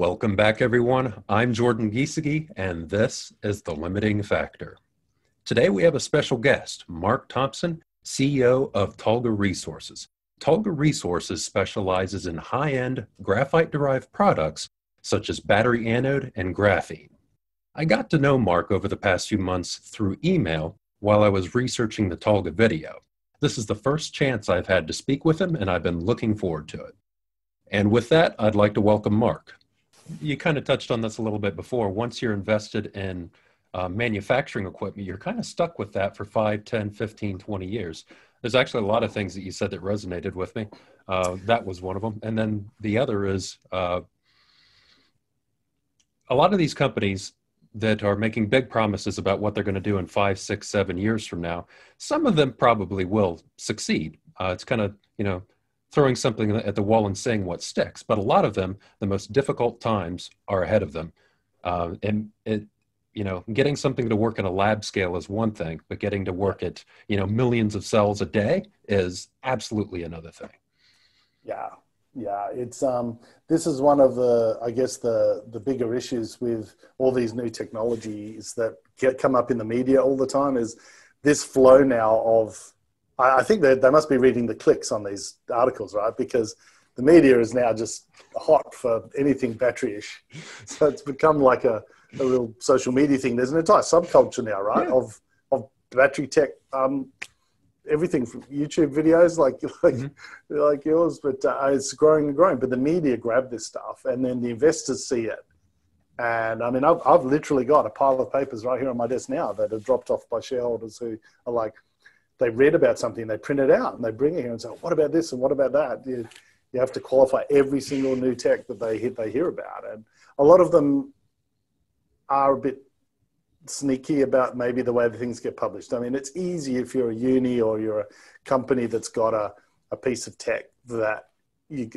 Welcome back, everyone. I'm Jordan Giesegi, and this is The Limiting Factor. Today, we have a special guest, Mark Thompson, CEO of Talga Resources. Talga Resources specializes in high-end graphite-derived products such as battery anode and graphene. I got to know Mark over the past few months through email while I was researching the Talga video. This is the first chance I've had to speak with him, and I've been looking forward to it. And with that, I'd like to welcome Mark. You kind of touched on this a little bit before. Once you're invested in manufacturing equipment, you're kind of stuck with that for 5, 10, 15, 20 years. There's actually a lot of things that you said that resonated with me. That was one of them. And then the other is a lot of these companies that are making big promises about what they're going to do in 5, 6, 7 years from now, some of them probably will succeed. It's kind of, you know, throwing something at the wall and seeing what sticks. But a lot of them, the most difficult times are ahead of them. You know, getting something to work at a lab scale is one thing, but getting to work at, you know, millions of cells a day is absolutely another thing. Yeah. Yeah. It's, this is one of the, I guess the bigger issues with all these new technologies that come up in the media all the time is this flow now of, I think that they must be reading the clicks on these articles, right? Because the media is now just hot for anything battery-ish. So it's become like a real social media thing. There's an entire subculture now, right? Yeah. Of battery tech, everything from YouTube videos like yours, but it's growing and growing. But the media grab this stuff and then the investors see it. And I mean, I've literally got a pile of papers right here on my desk now that are dropped off by shareholders who are like, they read about something, they print it out and they bring it here and say, what about this and what about that? You have to qualify every single new tech that they hear about. And a lot of them are a bit sneaky about maybe the way that things get published. I mean, it's easy if you're a uni or you're a company that's got a piece of tech that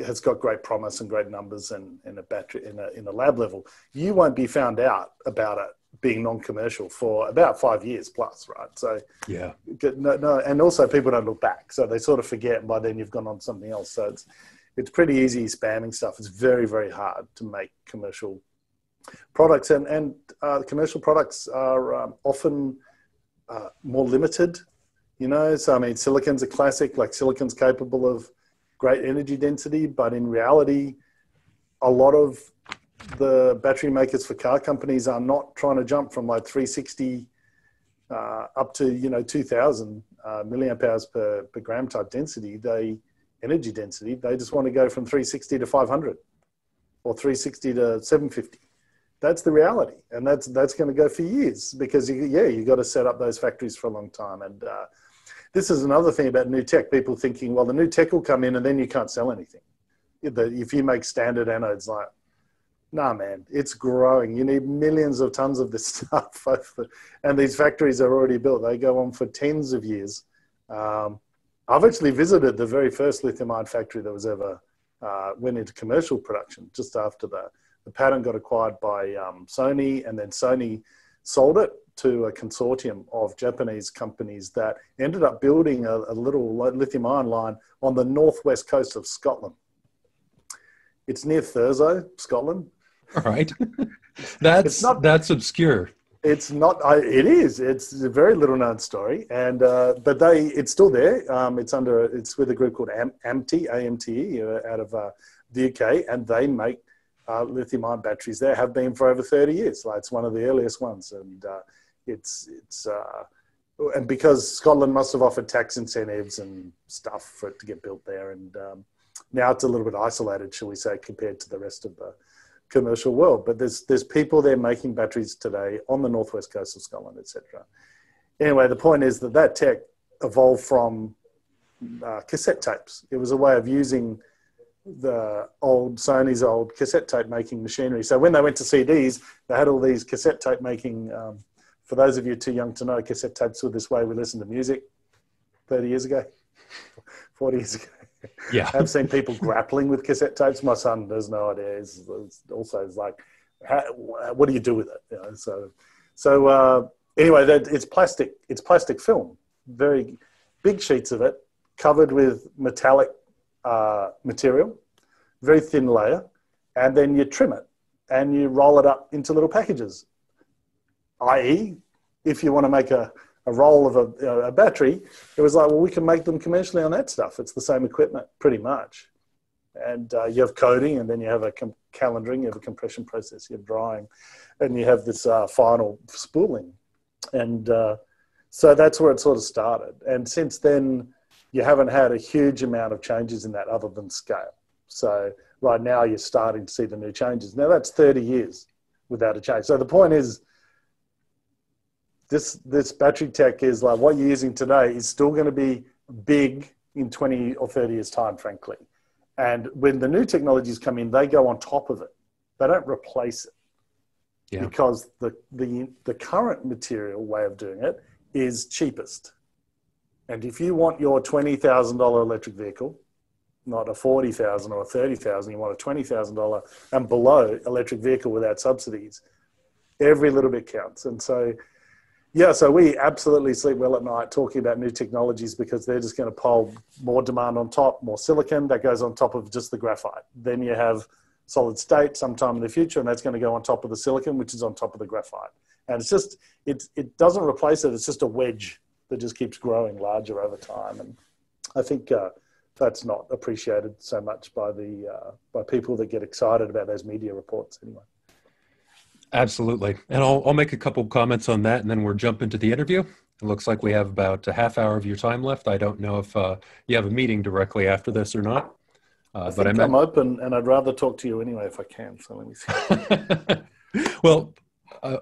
has got great promise and great numbers and a battery in a lab level. You won't be found out about it being non-commercial for about 5 years plus, right? So yeah, no, and also people don't look back. So they sort of forget, and by then you've gone on to something else. So it's pretty easy spamming stuff. It's very, very hard to make commercial products. And commercial products are often more limited, you know? So I mean, silicon's a classic, like silicon's capable of great energy density, but in reality, a lot of the battery makers for car companies are not trying to jump from like 360 up to, you know, 2000 milliamp hours per gram type density, energy density. They just want to go from 360 to 500 or 360 to 750. That's the reality. And that's going to go for years because you got to set up those factories for a long time. And this is another thing about new tech, people thinking, well, the new tech will come in and then you can't sell anything. If you make standard anodes, like, nah, man, it's growing. You need millions of tons of this stuff. And these factories are already built. They go on for tens of years. I've actually visited the very first lithium-ion factory that was ever went into commercial production just after the patent got acquired by Sony, and then Sony sold it to a consortium of Japanese companies that ended up building a little lithium-ion line on the northwest coast of Scotland. It's near Thurso, Scotland. All right. That's obscure. It's not, it is. It's a very little known story. And, but it's still there. It's with a group called AMTE, AMTE, out of the UK. And they make lithium ion batteries there, have been for over 30 years. Like, it's one of the earliest ones. And and because Scotland must have offered tax incentives and stuff for it to get built there. And now it's a little bit isolated, shall we say, compared to the rest of the commercial world, but there's people there making batteries today on the northwest coast of Scotland, etc. Anyway, the point is that tech evolved from cassette tapes. It was a way of using the old Sony's old cassette tape making machinery. So when they went to CDs, they had all these cassette tape making. For those of you too young to know, cassette tapes were this way we listened to music 30 years ago, 40 years ago. Yeah, I've seen people grappling with cassette tapes. My son has no idea. He's like, what do you do with it? You know, so anyway, it's plastic. It's plastic film, very big sheets of it, covered with metallic material, very thin layer, and then you trim it. and you roll it up into little packages. I.e., if you want to make a roll of a battery, it was like, well, we can make them commercially on that stuff. It's the same equipment, pretty much. And you have coating, and then you have a calendering, you have a compression process, you have drying, and you have this final spooling. And so that's where it sort of started. And since then, you haven't had a huge amount of changes in that other than scale. So right now, you're starting to see the new changes. Now, that's 30 years without a change. So the point is, this battery tech is like what you're using today is still going to be big in 20 or 30 years' time, frankly. And when the new technologies come in, they go on top of it. They don't replace it. Yeah. Because the current material way of doing it is cheapest. And if you want your $20,000 electric vehicle, not a $40,000 or a $30,000, you want a $20,000 and below electric vehicle without subsidies, every little bit counts. And so, yeah, so we absolutely sleep well at night talking about new technologies because they're just going to pile more demand on top, more silicon that goes on top of just the graphite. Then you have solid state sometime in the future, and that's going to go on top of the silicon, which is on top of the graphite. And it's just, it doesn't replace it. It's just a wedge that just keeps growing larger over time. And I think that's not appreciated so much by the by people that get excited about those media reports anyway. Absolutely. And I'll make a couple comments on that, and then we'll jump into the interview. It looks like we have about a half hour of your time left. I don't know if you have a meeting directly after this or not. But I'm open, and I'd rather talk to you anyway if I can. So let me see. Well,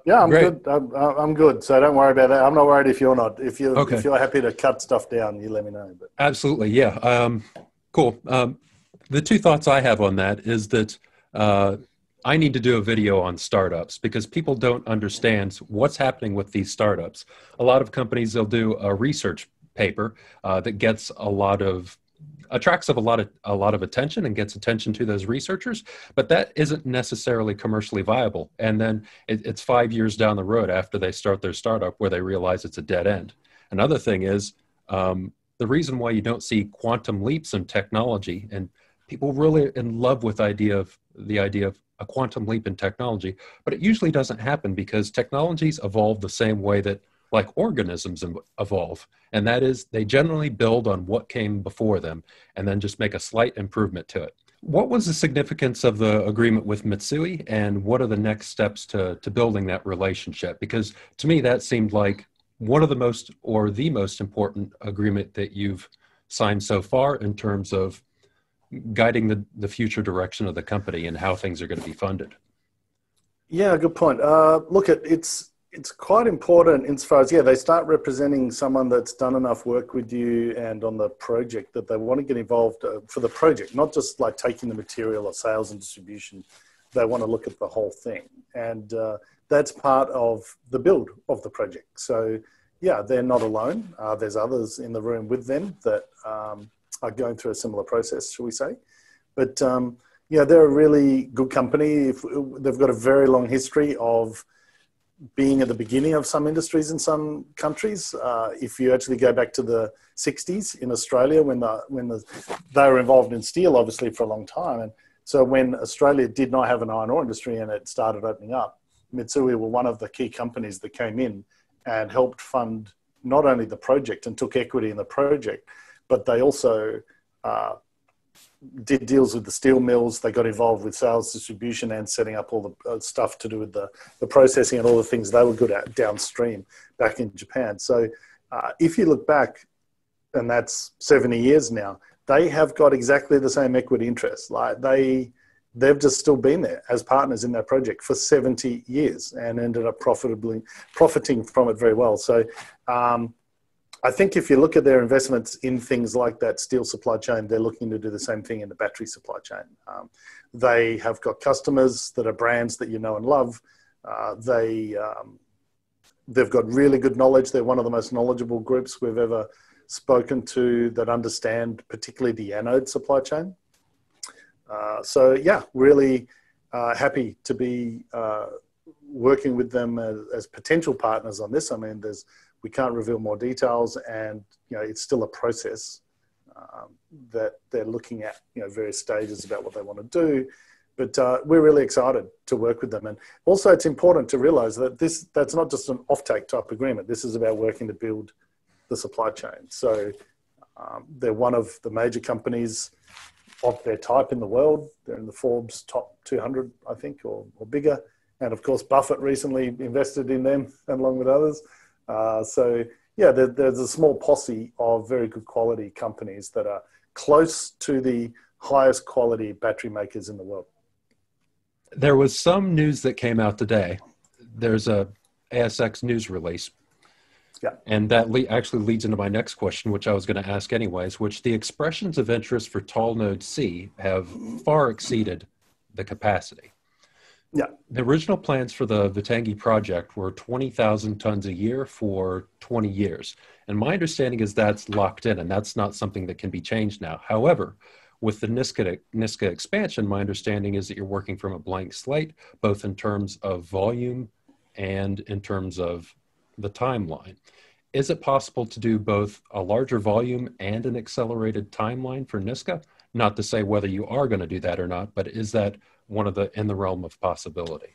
yeah, I'm great. Good. I'm good. So don't worry about that. I'm not worried if you're not. If you're happy to cut stuff down, you let me know. But. Absolutely. Yeah. Cool. The two thoughts I have on that is that I need to do a video on startups because people don't understand what's happening with these startups. A lot of companies, they'll do a research paper that gets attracts a lot of attention and gets attention to those researchers, but that isn't necessarily commercially viable. And then it's 5 years down the road after they start their startup where they realize it's a dead end. Another thing is the reason why you don't see quantum leaps in technology, and people really are in love with the idea of a quantum leap in technology, but it usually doesn't happen because technologies evolve the same way that like organisms evolve. And that is they generally build on what came before them and then just make a slight improvement to it. What was the significance of the agreement with Mitsui, and what are the next steps to building that relationship? Because to me, that seemed like one of the most, or the most important agreement that you've signed so far in terms of guiding the future direction of the company and how things are going to be funded. Yeah, good point. Look, it's quite important insofar as, yeah, they start representing someone that's done enough work with you and on the project that they want to get involved for the project, not just like taking the material or sales and distribution. They want to look at the whole thing. And that's part of the build of the project. So yeah, they're not alone. There's others in the room with them that are going through a similar process, shall we say. But yeah, they're a really good company. They've got a very long history of being at the beginning of some industries in some countries. If you actually go back to the 60s in Australia, they were involved in steel, obviously, for a long time. And so when Australia did not have an iron ore industry and it started opening up, Mitsui were one of the key companies that came in and helped fund not only the project and took equity in the project, but they also did deals with the steel mills. They got involved with sales, distribution, and setting up all the stuff to do with the processing and all the things they were good at downstream back in Japan. So if you look back, and that's 70 years now, they have got exactly the same equity interest. Like they've just still been there as partners in that project for 70 years and ended up profiting from it very well. So, I think if you look at their investments in things like that steel supply chain, they're looking to do the same thing in the battery supply chain. They have got customers that are brands that you know and love. They've got really good knowledge. They're one of the most knowledgeable groups we've ever spoken to that understand particularly the anode supply chain. So yeah, really happy to be working with them as potential partners on this. I mean, we can't reveal more details, and you know it's still a process that they're looking at. You know, various stages about what they want to do, But we're really excited to work with them. And also it's important to realize that that's not just an offtake type agreement. This is about working to build the supply chain. So they're one of the major companies of their type in the world. They're in the Forbes top 200, I think, or bigger. And of course, Buffett recently invested in them and along with others. So yeah, there's a small posse of very good quality companies that are close to the highest quality battery makers in the world. There was some news that came out today. There's a ASX news release. Yeah. And that actually leads into my next question, which I was going to ask anyways, which the expressions of interest for Talnode C have far exceeded the capacity. Yeah. The original plans for the Vitangi project were 20,000 tons a year for 20 years. And my understanding is that's locked in and that's not something that can be changed now. However, with the NISCA expansion, my understanding is that you're working from a blank slate, both in terms of volume and in terms of the timeline. Is it possible to do both a larger volume and an accelerated timeline for NISCA? Not to say whether you are going to do that or not, but is that one of in the realm of possibility?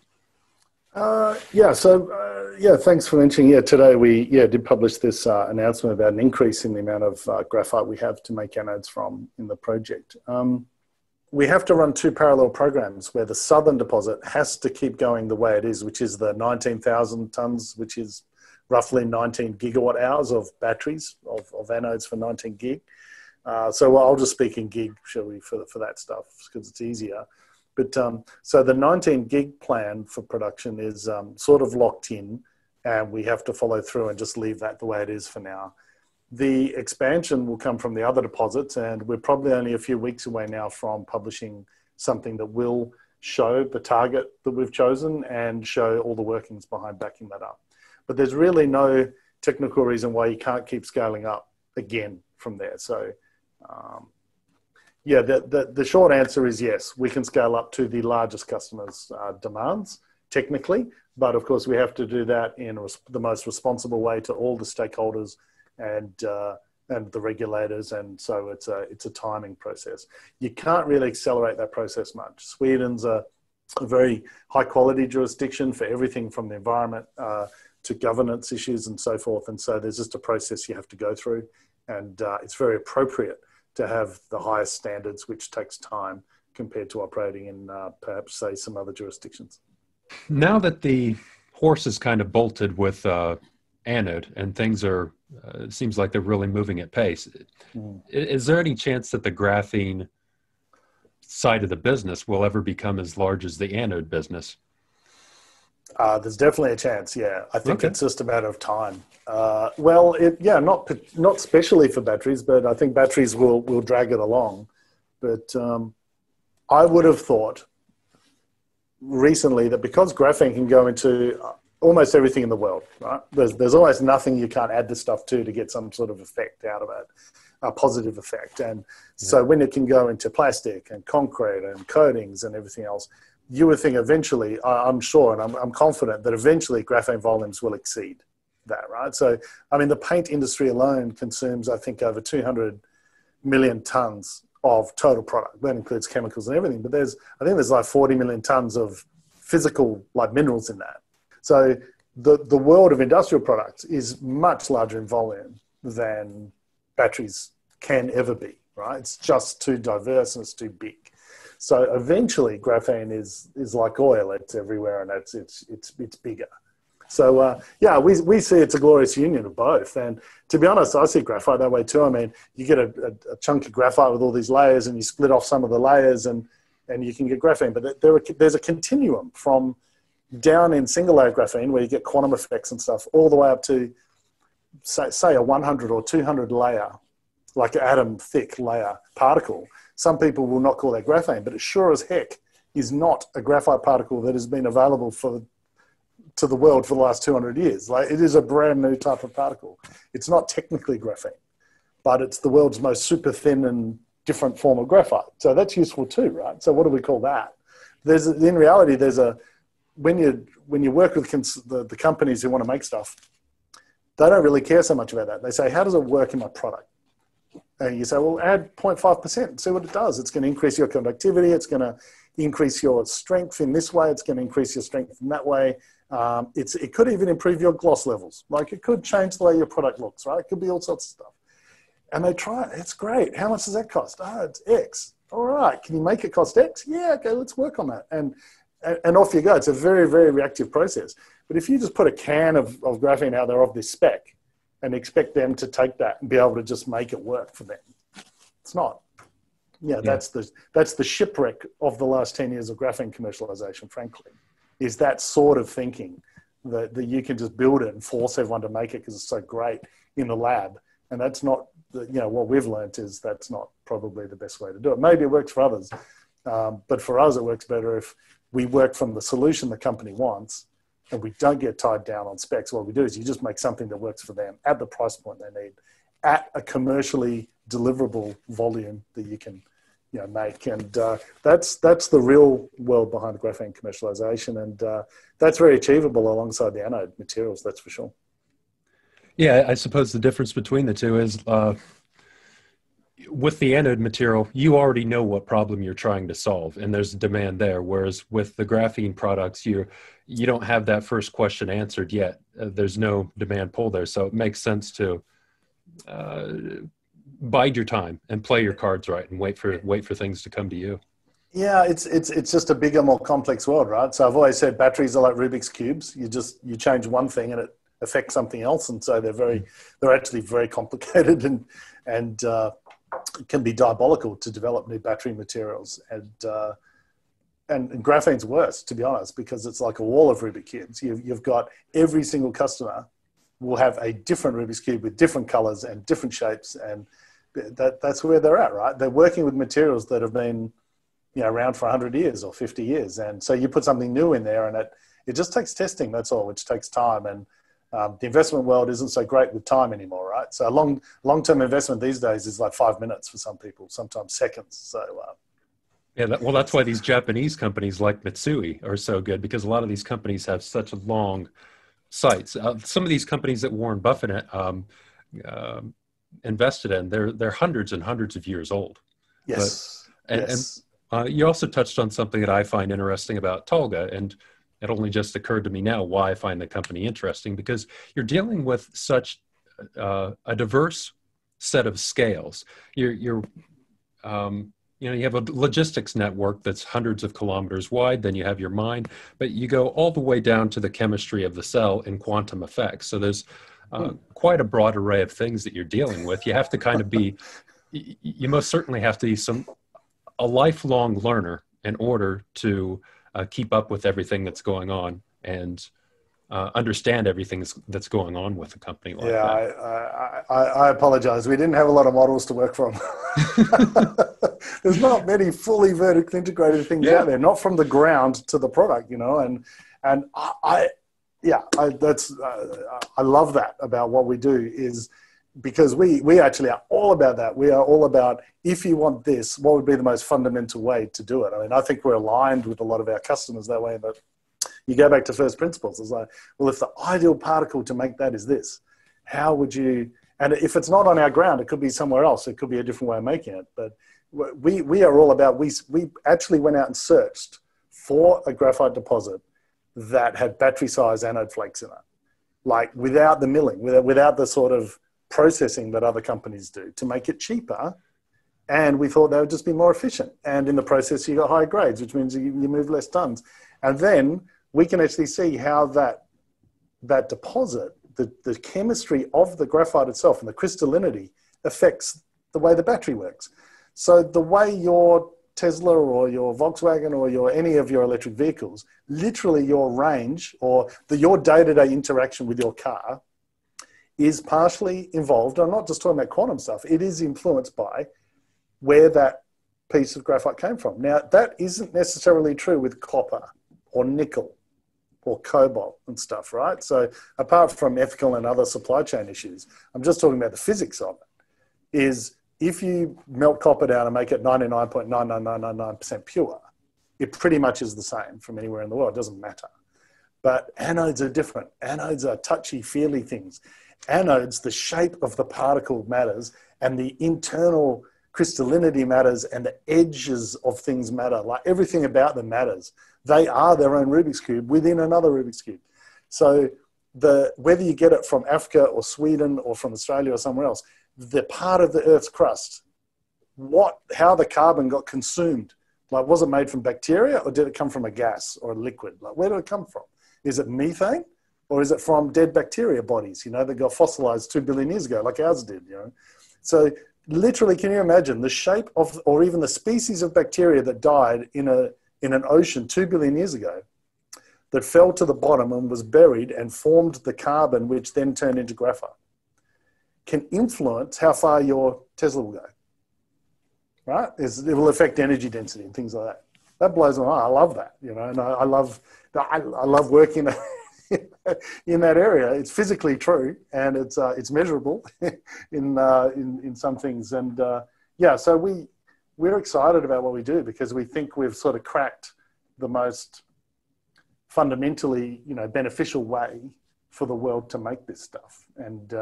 Yeah. So yeah, thanks for mentioning. Yeah, today we did publish this announcement about an increase in the amount of graphite we have to make anodes from in the project. We have to run two parallel programs where the southern deposit has to keep going the way it is, which is the 19,000 tons, which is roughly 19 gigawatt hours of batteries of anodes for 19 gig. So I'll just speak in gig, shall we, for that stuff because it's easier. But so the 19 gig plan for production is sort of locked in and we have to follow through and just leave that the way it is for now. The expansion will come from the other deposits and we're probably only a few weeks away now from publishing something that will show the target that we've chosen and show all the workings behind backing that up. But there's really no technical reason why you can't keep scaling up again from there. So yeah, the short answer is yes, we can scale up to the largest customers' demands technically, but of course we have to do that in the most responsible way to all the stakeholders and the regulators, and so it's a timing process. You can't really accelerate that process much. Sweden's a very high quality jurisdiction for everything from the environment to governance issues and so forth, and so there's just a process you have to go through, and it's very appropriate to have the highest standards, which takes time compared to operating in perhaps, say, some other jurisdictions. Now that the horse is kind of bolted with anode and things are, it seems like they're really moving at pace, is there any chance that the graphene side of the business will ever become as large as the anode business? There's definitely a chance, yeah. I think it's just a matter of time. Well, yeah, not specially for batteries, but I think batteries will drag it along. But I would have thought recently that because graphene can go into almost everything in the world, right? There's almost nothing you can't add this stuff to get some sort of effect out of it, a positive effect. And so when it can go into plastic and concrete and coatings and everything else, you would think eventually, I'm sure, and I'm confident that eventually graphene volumes will exceed that, right? So, I mean, the paint industry alone consumes, I think, over 200 million tons of total product. That includes chemicals and everything, but I think there's like 40 million tons of physical, like minerals in that. So the world of industrial products is much larger in volume than batteries can ever be, right? It's just too diverse and it's too big. So eventually graphene is like oil, it's everywhere and it's bigger. So yeah, we see it's a glorious union of both. And to be honest, I see graphite that way too. I mean, you get a chunk of graphite with all these layers and you split off some of the layers and you can get graphene. But there's a continuum from down in single layer graphene where you get quantum effects and stuff all the way up to say a 100 or 200 layer, like an atom thick layer particle. Some people will not call that graphene, but it sure as heck is not a graphite particle that has been available to the world for the last 200 years. Like, it is a brand new type of particle. It's not technically graphene, but it's the world's most super thin and different form of graphite. So that's useful too, right? So what do we call that? In reality, when you work with the companies who want to make stuff, they don't really care so much about that. They say, how does it work in my product? And you say, well, add 0.5%, see what it does. It's going to increase your conductivity. It's going to increase your strength in this way, it's going to increase your strength in that way. It could even improve your gloss levels. Like it could change the way your product looks, right? It could be all sorts of stuff. And they try it. It's great. How much does that cost? Oh, it's X. All right. Can you make it cost X? Yeah. Okay. Let's work on that. And off you go. It's a very, very reactive process. But if you just put a can of graphene out there of this spec and expect them to take that and be able to just make it work for them, it's not. Yeah. That's the shipwreck of the last 10 years of graphene commercialization, frankly, is that sort of thinking that you can just build it and force everyone to make it because it's so great in the lab. And that's not, you know, what we've learned is that's not probably the best way to do it. Maybe it works for others, but for us, it works better if we work from the solution the company wants and we don't get tied down on specs. What we do is you just make something that works for them at the price point they need, at a commercially deliverable volume that you can, you know, make. And that's the real world behind graphene commercialization. And that's very achievable alongside the anode materials, that's for sure. Yeah, I suppose the difference between the two is with the anode material, you already know what problem you're trying to solve, and there's a demand there. Whereas with the graphene products, you don't have that first question answered yet. There's no demand pull there, so it makes sense to bide your time and play your cards right, and wait for things to come to you. Yeah, it's just a bigger, more complex world, right? So I've always said batteries are like Rubik's cubes. You change one thing and it affect something else, and so they're actually very complicated and can be diabolical to develop new battery materials, and graphene's worse, to be honest, because it's like a wall of Rubik's cubes. You've got every single customer will have a different Rubik's cube with different colors and different shapes, and that's where they're at, right? They're working with materials that have been, you know, around for 100 years or 50 years, and so you put something new in there, and it just takes testing. That's all, which takes time. And the investment world isn't so great with time anymore, right? So long-term investment these days is like 5 minutes for some people, sometimes seconds. So well, that's why these Japanese companies like Mitsui are so good, because a lot of these companies have such long sites. Some of these companies that Warren Buffett invested in, they're hundreds and hundreds of years old. Yes. And you also touched on something that I find interesting about Talga, and it only just occurred to me now why I find the company interesting, because you're dealing with such a diverse set of scales. You have a logistics network that's hundreds of kilometers wide, then you have your mine, but you go all the way down to the chemistry of the cell and quantum effects. So there's quite a broad array of things that you're dealing with. You have to kind of be, you most certainly have to be a lifelong learner in order to keep up with everything that's going on and understand everything that's going on with a company like that. Yeah, I apologize. We didn't have a lot of models to work from. There's not many fully vertically integrated things out there, not from the ground to the product, you know. I love that about what we do, is because we actually are all about that. We are all about, if you want this, what would be the most fundamental way to do it? I mean, I think we're aligned with a lot of our customers that way, but you go back to first principles. It's like, well, if the ideal particle to make that is this, how would you, and if it's not on our ground, it could be somewhere else. It could be a different way of making it. But we are all about, we actually went out and searched for a graphite deposit that had battery size anode flakes in it, like without the milling, without the sort of processing that other companies do, to make it cheaper, and we thought they would just be more efficient, and in the process you got higher grades, which means you move less tons, and then we can actually see how that deposit, the chemistry of the graphite itself and the crystallinity, affects the way the battery works. So the way your Tesla or your Volkswagen or your any of your electric vehicles, literally your range or your day-to-day interaction with your car is partially involved. I'm not just talking about quantum stuff. It is influenced by where that piece of graphite came from. Now, that isn't necessarily true with copper or nickel or cobalt and stuff, right? So apart from ethical and other supply chain issues, I'm just talking about the physics of it, is if you melt copper down and make it 99.99999% pure, it pretty much is the same from anywhere in the world. It doesn't matter. But anodes are different. Anodes are touchy-feely things. Anodes, the shape of the particle matters, and the internal crystallinity matters and the edges of things matter. Like everything about them matters. They are their own Rubik's Cube within another Rubik's Cube. So whether you get it from Africa or Sweden or from Australia or somewhere else, the part of the Earth's crust, how the carbon got consumed, like was it made from bacteria or did it come from a gas or a liquid? Like where did it come from? Is it methane or is it from dead bacteria bodies, you know, that got fossilized 2 billion years ago like ours did, you know? So literally, can you imagine the shape of, or even the species of bacteria that died in an ocean 2 billion years ago that fell to the bottom and was buried and formed the carbon, which then turned into graphite, can influence how far your Tesla will go, right? It will affect energy density and things like that. That blows my mind. I love that, you know, and I love working in that area. It's physically true and it's measurable in some things. And yeah, so we're excited about what we do because we think we've sort of cracked the most fundamentally, you know, beneficial way for the world to make this stuff. And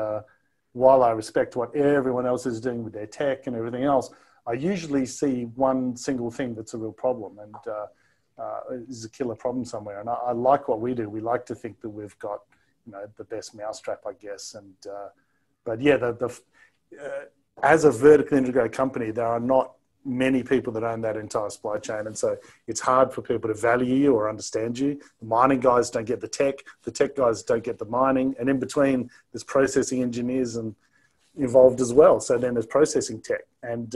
while I respect what everyone else is doing with their tech and everything else, I usually see one single thing that's a real problem and is a killer problem somewhere. And I like what we do. We like to think that we've got, you know, the best mousetrap, I guess. And but yeah, as a vertically integrated company, there are not many people that own that entire supply chain. And so it's hard for people to value you or understand you. The mining guys don't get the tech guys don't get the mining. And in between there's processing engineers and involved as well. So then there's processing tech. And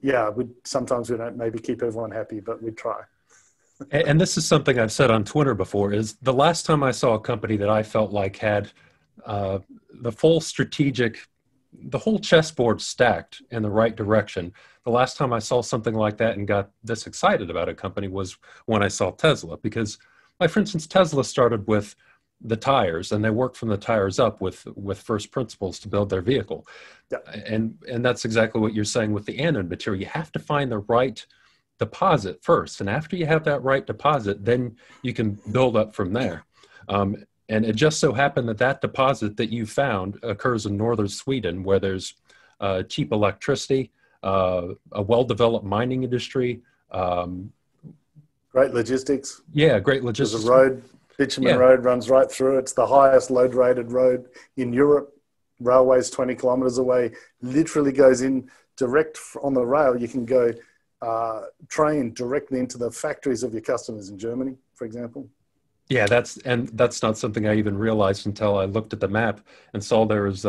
yeah, sometimes we don't maybe keep everyone happy, but we try. And this is something I've said on Twitter before, is the last time I saw a company that I felt like had the whole chessboard stacked in the right direction. The last time I saw something like that and got this excited about a company was when I saw Tesla, because, like, for instance, Tesla started with the tires and they worked from the tires up with first principles to build their vehicle. Yeah. And that's exactly what you're saying with the anode material. You have to find the right deposit first. And after you have that right deposit, then you can build up from there. And it just so happened that that deposit that you found occurs in northern Sweden, where there's cheap electricity, a well-developed mining industry. Great logistics. Yeah, great logistics. There's a road, bitumen road runs right through. It's the highest load-rated road in Europe. Railway's 20 kilometers away, literally goes in direct on the rail. You can go train directly into the factories of your customers in Germany, for example. Yeah, that's not something I even realized until I looked at the map and saw there was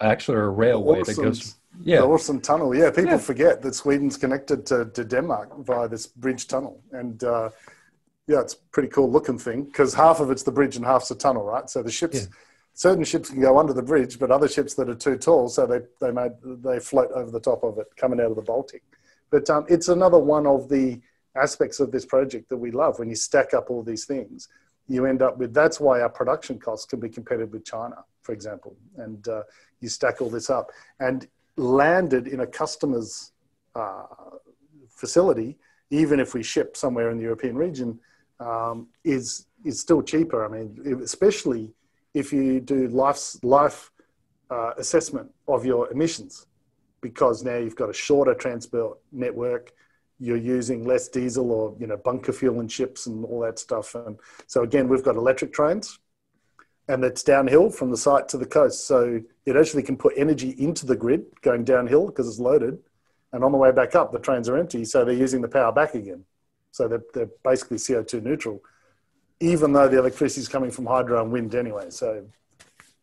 actually a railway that goes. Yeah, the awesome tunnel. Yeah, people forget that Sweden's connected to Denmark via this bridge tunnel, and yeah, it's a pretty cool looking thing because half of it's the bridge and half's the tunnel, right? So the ships, certain ships can go under the bridge, but other ships that are too tall, so they float over the top of it coming out of the Baltic. But it's another one of the aspects of this project that we love. When you stack up all these things, you end up with, that's why our production costs can be competitive with China, for example. And you stack all this up and landed in a customer's facility, even if we ship somewhere in the European region, is still cheaper. I mean, especially if you do life assessment of your emissions, because now you've got a shorter transport network, you're using less diesel or, you know, bunker fuel and ships and all that stuff. And so again, we've got electric trains and it's downhill from the site to the coast. So it actually can put energy into the grid going downhill because it's loaded, and on the way back up, the trains are empty. So they're using the power back again. So they're basically CO2 neutral, even though the electricity is coming from hydro and wind anyway. So,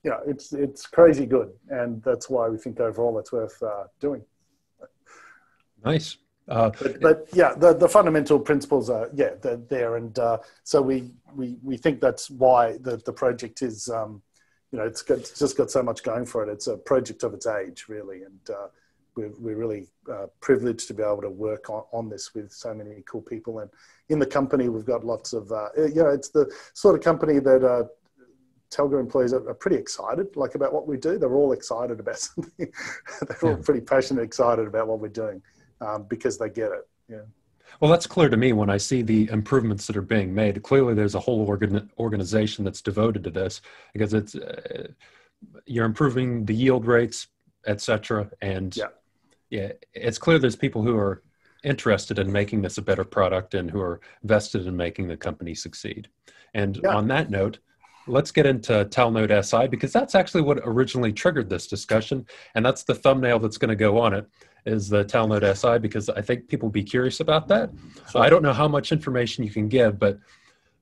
you know, it's crazy good. And that's why we think overall it's worth doing. Nice. But yeah, the fundamental principles are, yeah, they're there. And so we think that's why the project is, you know, it's just got so much going for it. It's a project of its age, really. And we're really privileged to be able to work on this with so many cool people. And in the company, we've got lots of, you know, it's the sort of company that Talga employees are pretty excited, like, about what we do. They're all excited about something. They're all pretty passionate, excited about what we're doing. Because they get it. Yeah. Well, that's clear to me when I see the improvements that are being made. Clearly, there's a whole organization that's devoted to this, because it's you're improving the yield rates, etc. And Yeah, it's clear there's people who are interested in making this a better product and who are vested in making the company succeed. And on that note, let's get into Talnode SI, because that's actually what originally triggered this discussion. And that's the thumbnail that's going to go on it, is the Talnode SI, because I think people will be curious about that. So I don't know how much information you can give, but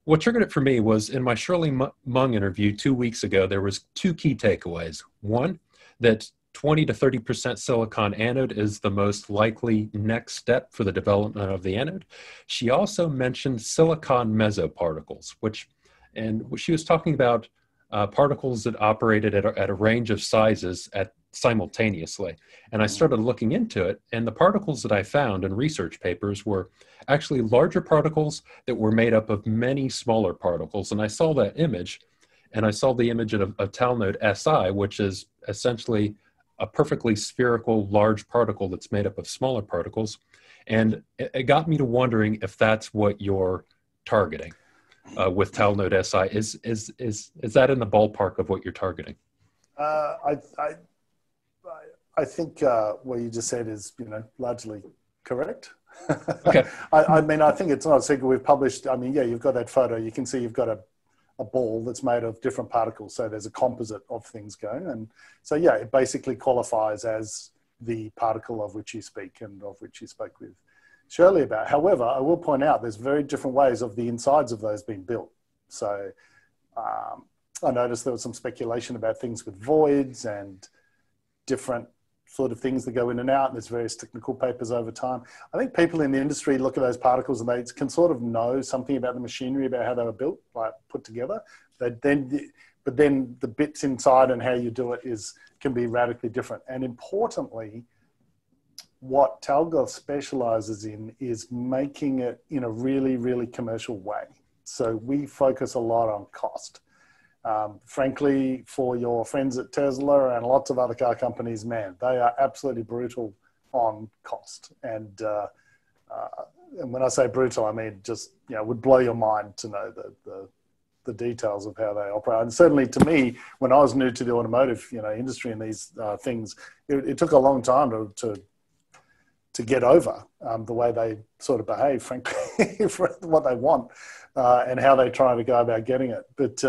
what triggered it for me was in my Shirley M-Mung interview 2 weeks ago, there was two key takeaways. One, that 20 to 30% silicon anode is the most likely next step for the development of the anode. She also mentioned silicon mesoparticles, which, and she was talking about particles that operated at a range of sizes simultaneously. And I started looking into it, and the particles that I found in research papers were actually larger particles that were made up of many smaller particles. And I saw that image, and I saw the image of Talnode SI, which is essentially a perfectly spherical large particle that's made up of smaller particles. And it got me to wondering if that's what you're targeting with Talnode SI. Is that in the ballpark of what you're targeting? I think what you just said is, you know, largely correct. Okay. I mean, I think it's not a secret. We've published, I mean, yeah, you've got that photo. You can see you've got a ball that's made of different particles. So there's a composite of things going. And so, yeah, it basically qualifies as the particle of which you speak and of which you spoke with Shirley about. However, I will point out there's very different ways of the insides of those being built. So I noticed there was some speculation about things with voids and different sort of things that go in and out. And there's various technical papers over time. I think people in the industry look at those particles and they can sort of know something about the machinery, about how they were built, like put together. But then the bits inside and how you do it can be radically different. And importantly, what Talga specializes in is making it in a really, really commercial way. So we focus a lot on cost. Frankly, for your friends at Tesla and lots of other car companies, man, they are absolutely brutal on cost. And when I say brutal, I mean, just, you know, it would blow your mind to know the details of how they operate. And certainly to me, when I was new to the automotive, you know, industry and these things, it took a long time to get over the way they sort of behave, frankly, for what they want and how they try to go about getting it. But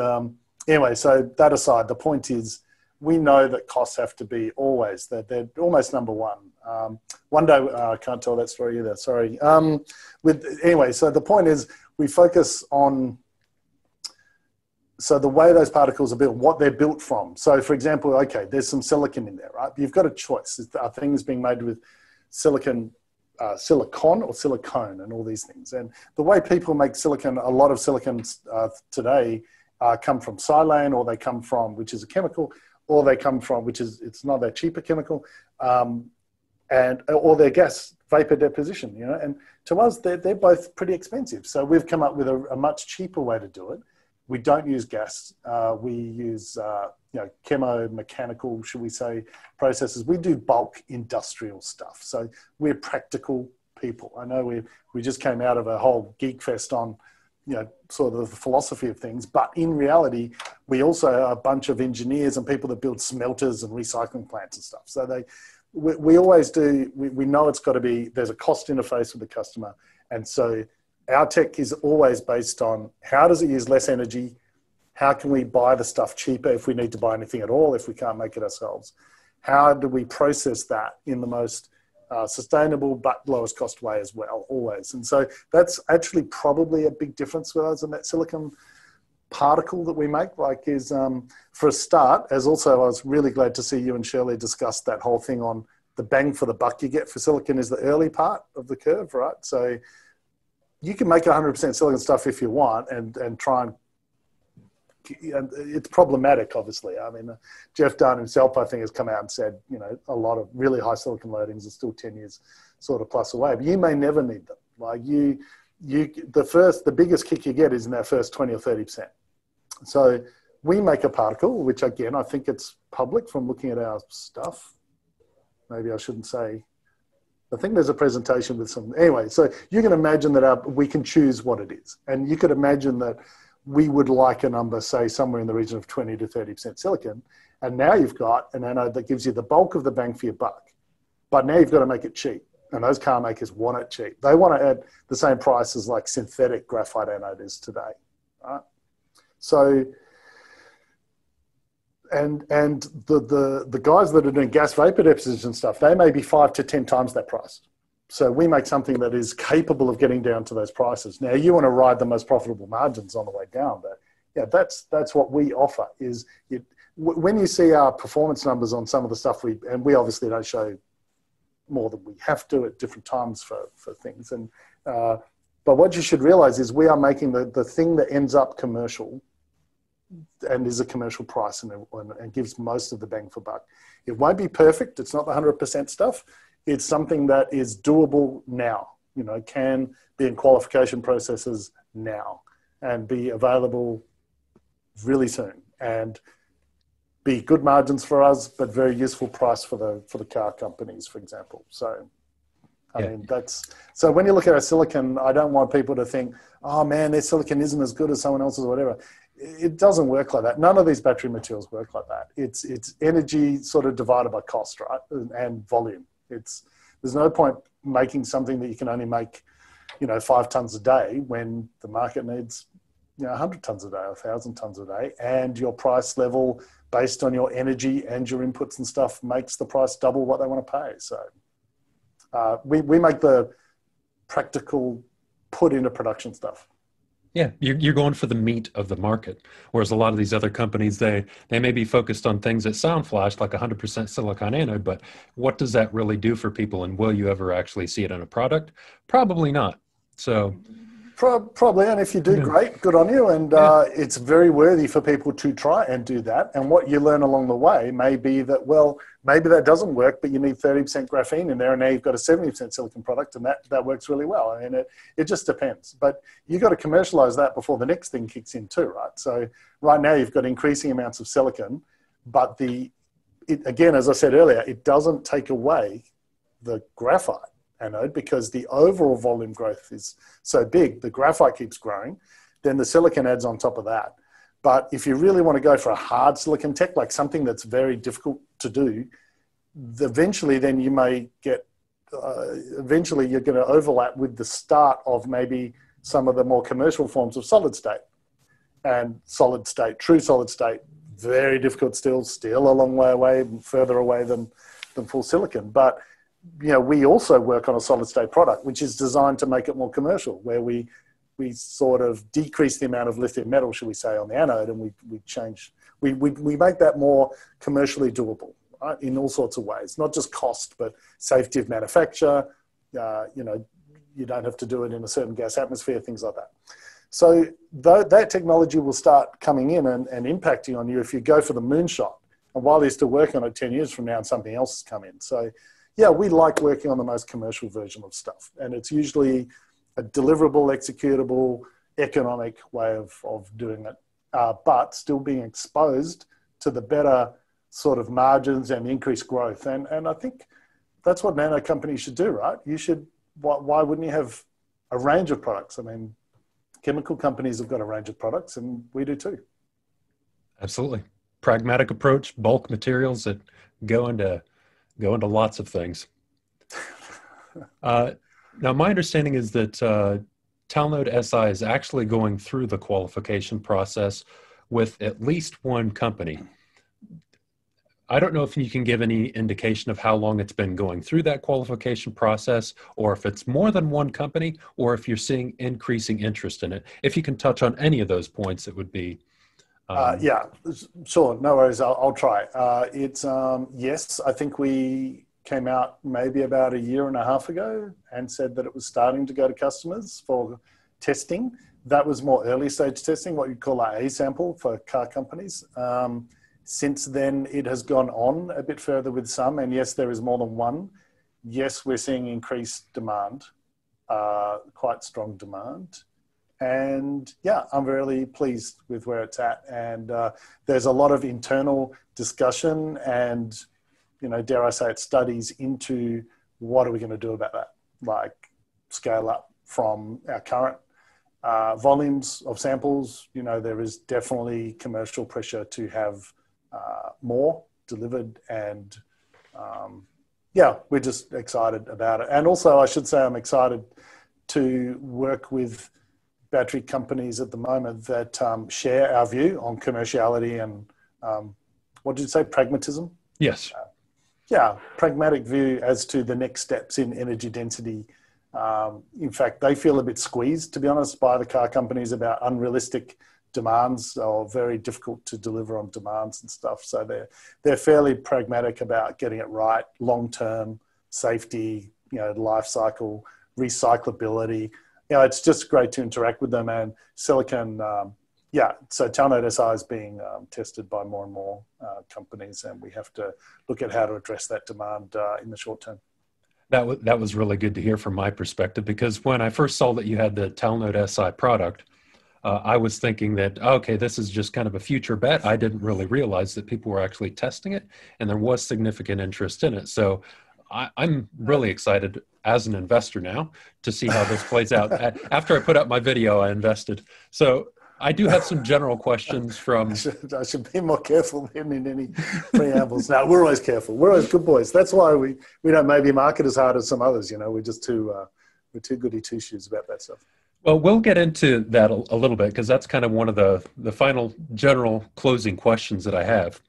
anyway, so that aside, the point is we know that costs have to be always, that they're almost number one. One day, I can't tell that story either, sorry. Anyway, so the point is we focus on, so the way those particles are built, what they're built from. So for example, okay, there's some silicon in there, right? You've got a choice. Are things being made with silicon or silicone and all these things? And the way people make silicon, a lot of silicon today, come from silane, or they come from, which is a chemical, or they come from, which is, it's not that cheap a chemical, or they're gas vapor deposition, you know, and to us, they're both pretty expensive. So we've come up with a much cheaper way to do it. We don't use gas. We use, you know, chemo-mechanical, should we say, processes. We do bulk industrial stuff. So we're practical people. I know we just came out of a whole geek fest on, you know, sort of the philosophy of things. But in reality, we also are a bunch of engineers and people that build smelters and recycling plants and stuff. So we always do, we know it's got to be, there's a cost interface with the customer. And so our tech is always based on how does it use less energy? How can we buy the stuff cheaper if we need to buy anything at all, if we can't make it ourselves? How do we process that in the most sustainable but lowest cost way as well, always? And so that's actually probably a big difference with us, and that silicon particle that we make, like, is for a start, as also I was really glad to see you and Shirley discuss that whole thing on the bang for the buck you get for silicon is the early part of the curve, right? So you can make 100% silicon stuff if you want and try and, it's problematic, obviously. I mean, Jeff Dunn himself, I think, has come out and said, you know, a lot of really high silicon loadings are still 10 years sort of plus away, but you may never need them. Like the biggest kick you get is in that first 20 or 30%. So we make a particle, which again, I think it's public from looking at our stuff. Maybe I shouldn't say, I think there's a presentation with some, anyway, so you can imagine that we can choose what it is. And you could imagine that we would like a number, say, somewhere in the region of 20 to 30% silicon. And now you've got an anode that gives you the bulk of the bang for your buck, But now you've got to make it cheap. And those car makers want it cheap. They want to add the same price as like synthetic graphite anode is today. Right? So, and the guys that are doing gas vapor deposition stuff, they may be 5 to 10 times that price. So we make something that is capable of getting down to those prices. Now you want to ride the most profitable margins on the way down, but yeah, that's what we offer. Is it, when you see our performance numbers on some of the stuff we, and we obviously don't show more than we have to at different times for things. And but what you should realize is we are making the thing that ends up commercial and is a commercial price and gives most of the bang for buck. It won't be perfect. It's not the 100% stuff. It's something that is doable now, you know, can be in qualification processes now and be available really soon and be good margins for us, but very useful price for the car companies, for example. So, I mean, that's, so when you look at our silicon, I don't want people to think, oh man, their silicon isn't as good as someone else's or whatever. It doesn't work like that. None of these battery materials work like that. It's energy sort of divided by cost, right? And volume. There's no point making something that you can only make, you know, 5 tons a day when the market needs, you know, 100 tons a day or 1,000 tons a day, and your price level based on your energy and your inputs and stuff makes the price double what they want to pay. So we make the practical put into production stuff. Yeah, you're going for the meat of the market, whereas a lot of these other companies, they may be focused on things that sound flash, like 100% silicon anode, but what does that really do for people, and will you ever actually see it in a product? Probably not. So, probably, and if you do, great, good on you, and it's very worthy for people to try and do that, and what you learn along the way may be that, well, maybe that doesn't work, but you need 30% graphene in there, and now you've got a 70% silicon product, and that works really well. I mean, it just depends. But you've got to commercialize that before the next thing kicks in too, right? So right now you've got increasing amounts of silicon, but again, as I said earlier, it doesn't take away the graphite anode because the overall volume growth is so big. The graphite keeps growing, then the silicon adds on top of that. But if you really want to go for a hard silicon tech, like something that's very difficult to do, eventually then you may get, eventually you're going to overlap with the start of maybe some of the more commercial forms of solid state. And solid state, true solid state, very difficult still a long way away, further away than full silicon. But you know, we also work on a solid state product, which is designed to make it more commercial, where we sort of decrease the amount of lithium metal, should we say, on the anode, and we make that more commercially doable, right, in all sorts of ways, not just cost, but safety of manufacture, you know, you don't have to do it in a certain gas atmosphere, things like that. So that technology will start coming in and impacting on you if you go for the moonshot, and while you're still working on it 10 years from now and something else has come in. So yeah, we like working on the most commercial version of stuff, and it's usually a deliverable, executable, economic way of doing it, but still being exposed to the better sort of margins and increased growth. And I think that's what nano companies should do, right? You should, why wouldn't you have a range of products? I mean, chemical companies have got a range of products, and we do too. Absolutely. Pragmatic approach, bulk materials that go into lots of things. Now, my understanding is that Talnode SI is actually going through the qualification process with at least one company. I don't know if you can give any indication of how long it's been going through that qualification process, or if it's more than one company, or if you're seeing increasing interest in it. If you can touch on any of those points, it would be... yeah, sure, no worries, I'll try. Yes, I think we... came out maybe about a year and a half ago and said that it was starting to go to customers for testing. That was more early stage testing, what you'd call our A sample for car companies. Since then, it has gone on a bit further with some, and yes, there is more than one. Yes, we're seeing increased demand, quite strong demand. And yeah, I'm really pleased with where it's at. And there's a lot of internal discussion and, you know, dare I say it, studies into what are we going to do about that? Like scale up from our current volumes of samples. You know, there is definitely commercial pressure to have more delivered and yeah, we're just excited about it. And also I should say I'm excited to work with battery companies at the moment that share our view on commerciality and what did you say, pragmatism? Yes. Yeah, pragmatic view as to the next steps in energy density. In fact, they feel a bit squeezed, to be honest, by the car companies about unrealistic demands or very difficult to deliver on demands and stuff. So they're fairly pragmatic about getting it right, long-term safety, you know, life cycle, recyclability. You know, it's just great to interact with them. And silicon, yeah, so Talnode SI is being tested by more and more companies, and we have to look at how to address that demand in the short term. That was really good to hear from my perspective, because when I first saw that you had the Talnode SI product, I was thinking that, okay, this is just kind of a future bet. I didn't really realize that people were actually testing it, and there was significant interest in it. So I'm really excited as an investor now to see how this plays out. After I put up my video, I invested. So I do have some general questions from... I should be more careful than in any preambles. No, we're always careful. We're always good boys. That's why we don't maybe market as hard as some others. You know, we're just too goody two-shoes about that stuff. Well, we'll get into that a little bit, because that's kind of one of the final general closing questions that I have.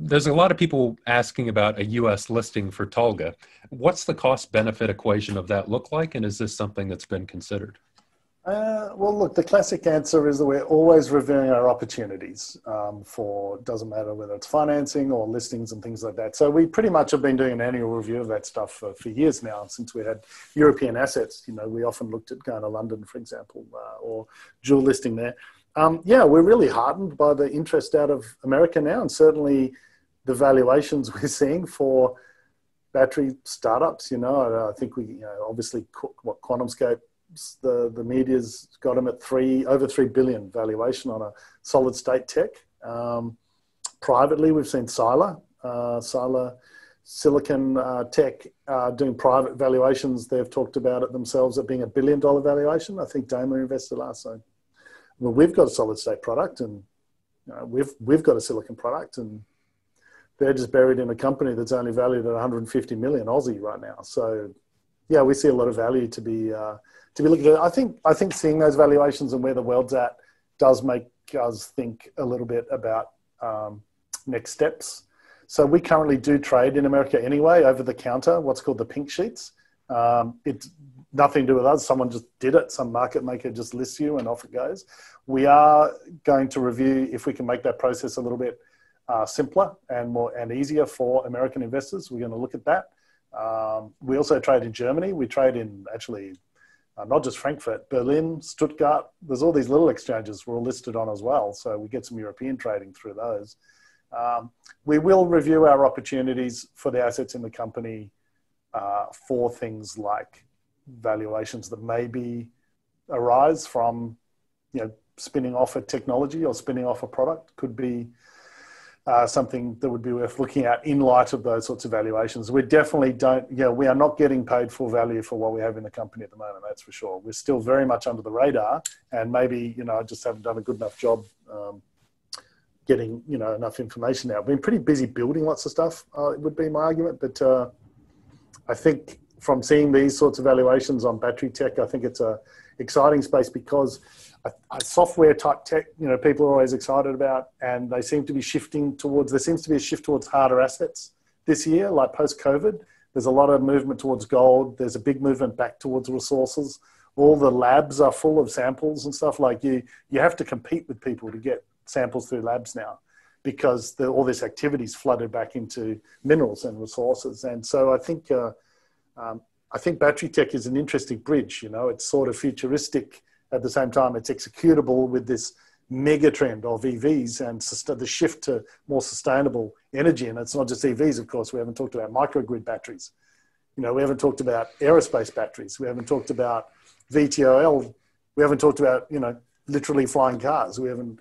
There's a lot of people asking about a U.S. listing for Talga. What's the cost-benefit equation of that look like, and is this something that's been considered? Well, look, the classic answer is that we're always reviewing our opportunities for, doesn't matter whether it's financing or listings and things like that. So we pretty much have been doing an annual review of that stuff for years now, since we had European assets. You know, we often looked at going to London, for example, or dual listing there. Yeah, we're really heartened by the interest out of America now, and certainly the valuations we're seeing for battery startups. You know, I think we, you know, obviously what QuantumScape, the media's got them at over $3 billion valuation on a solid state tech. Privately, we've seen SILA, Silicon Tech doing private valuations. They've talked about it themselves at being a $1 billion valuation. I think Daimler invested last time. Well, we've got a solid state product, and you know, we've got a silicon product, and they're just buried in a company that's only valued at 150 million Aussie right now. So yeah, we see a lot of value to be looking at. I think seeing those valuations and where the world's at does make us think a little bit about next steps. So we currently do trade in America anyway, over the counter, what's called the pink sheets. It's nothing to do with us. Someone just did it. Some market maker just lists you and off it goes. We are going to review if we can make that process a little bit simpler and easier for American investors. We're going to look at that. We also trade in Germany. We trade in, actually, not just Frankfurt, Berlin, Stuttgart. There's all these little exchanges we're all listed on as well. So we get some European trading through those. We will review our opportunities for the assets in the company for things like valuations that maybe arise from, you know, spinning off a technology or spinning off a product. Could be something that would be worth looking at in light of those sorts of valuations. We definitely don't, you know, we are not getting paid full value for what we have in the company at the moment, that's for sure. We're still very much under the radar, and maybe, you know, I just haven't done a good enough job getting, you know, enough information out. I've been pretty busy building lots of stuff, it would be my argument, but I think from seeing these sorts of valuations on battery tech, I think it's a exciting space, because software type tech, you know, people are always excited about, and they seem to be shifting towards, there seems to be a shift towards harder assets this year, like post-COVID. There's a lot of movement towards gold. There's a big movement back towards resources. All the labs are full of samples and stuff. Like you have to compete with people to get samples through labs now, because all this activity's flooded back into minerals and resources. And so I think battery tech is an interesting bridge. You know, it's sort of futuristic. At the same time, it's executable with this mega trend of EVs and the shift to more sustainable energy. And it's not just EVs, of course. We haven't talked about microgrid batteries. You know, we haven't talked about aerospace batteries. We haven't talked about VTOL. We haven't talked about, you know, literally flying cars. We haven't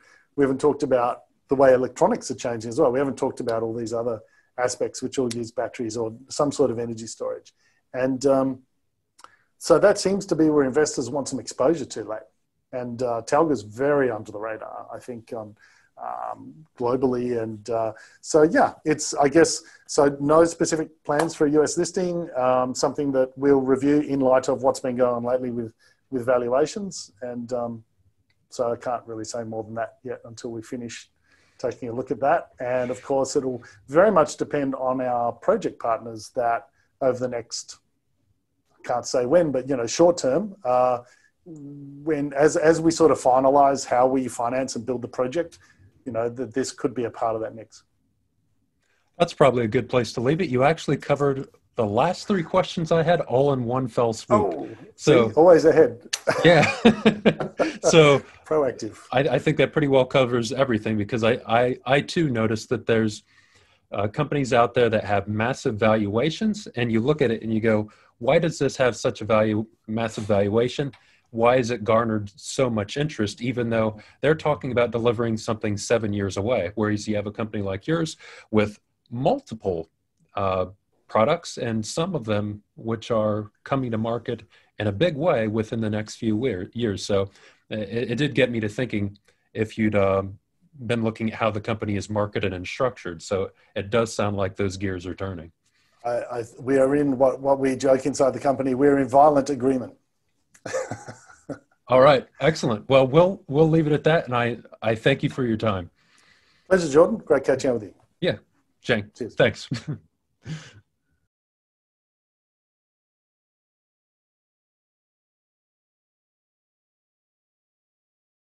talked about the way electronics are changing as well. We haven't talked about all these other aspects which all use batteries or some sort of energy storage. And so that seems to be where investors want some exposure to, and Talga's very under the radar. I think globally. And so, yeah, it's, I guess, so no specific plans for a US listing, something that we'll review in light of what's been going on lately with valuations. And so I can't really say more than that yet until we finish taking a look at that. And of course, it'll very much depend on our project partners that over the next, I can't say when, but, you know, short term, when, as we sort of finalize how we finance and build the project, you know, that this could be a part of that mix. That's probably a good place to leave it. You actually covered the last three questions I had all in one fell swoop. Oh, so see, always ahead. Yeah. So proactive. I think that pretty well covers everything, because I too noticed that there's companies out there that have massive valuations, and you look at it and you go, why does this have such a massive valuation? Why is it garnered so much interest, even though they're talking about delivering something 7 years away? Whereas you have a company like yours with multiple products, and some of them which are coming to market in a big way within the next few years. So it did get me to thinking if you'd been looking at how the company is marketed and structured. So it does sound like those gears are turning. We are in what we joke inside the company, we're in violent agreement. All right. Excellent. Well, we'll leave it at that. And I thank you for your time. Pleasure, Jordan. Great catching up with you. Yeah. Jane, cheers. Thanks.